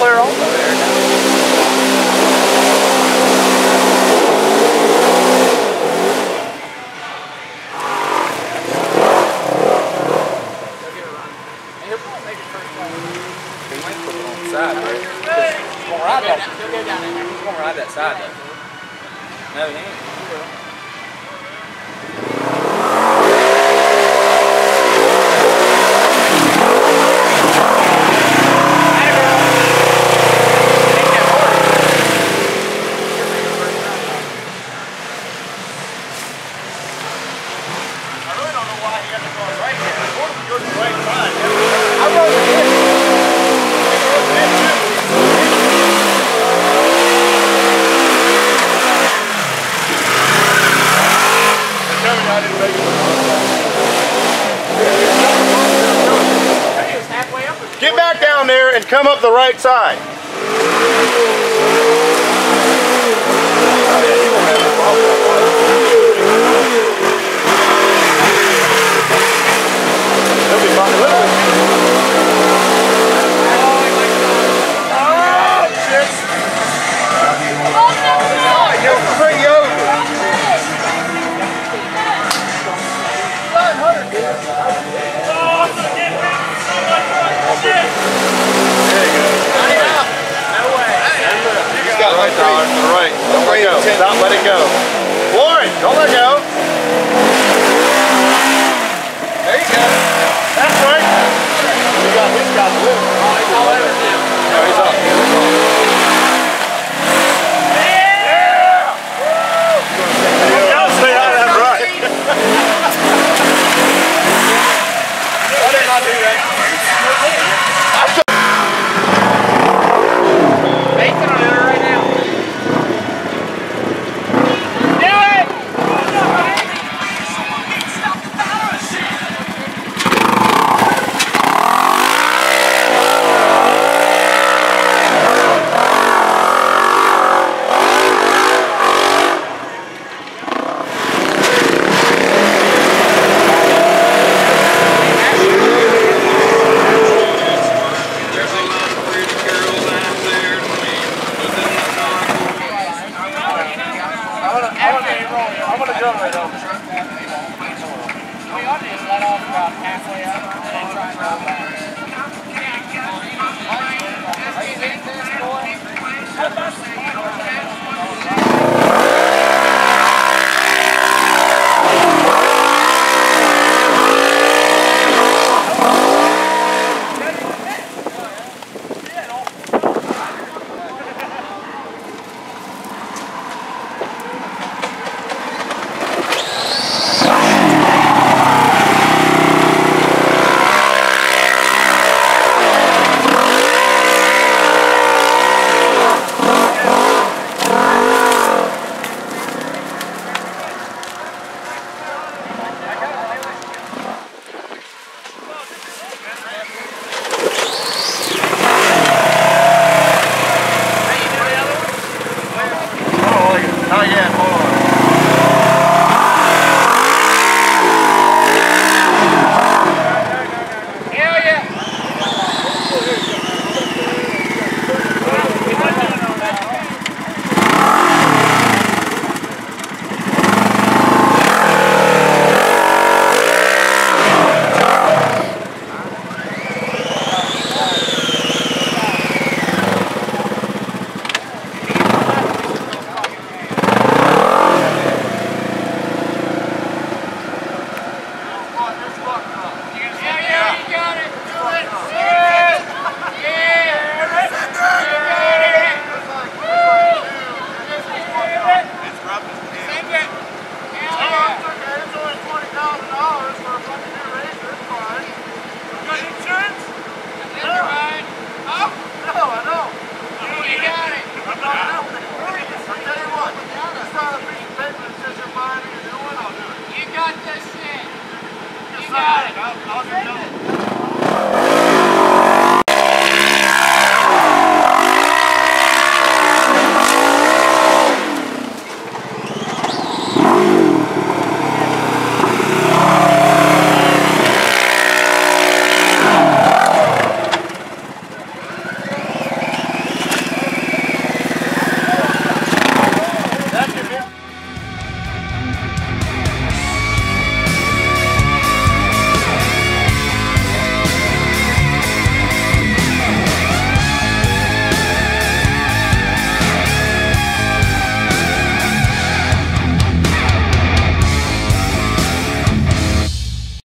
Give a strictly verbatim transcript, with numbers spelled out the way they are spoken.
clear over there now. You're probably making first one. They might put it on the side, right? He's going to ride that. He's going to ride that side, though. No, he ain't. Get back down there and come up the right side. Don't let it go. Lauren, don't let go. There you go. That's right. We got, we got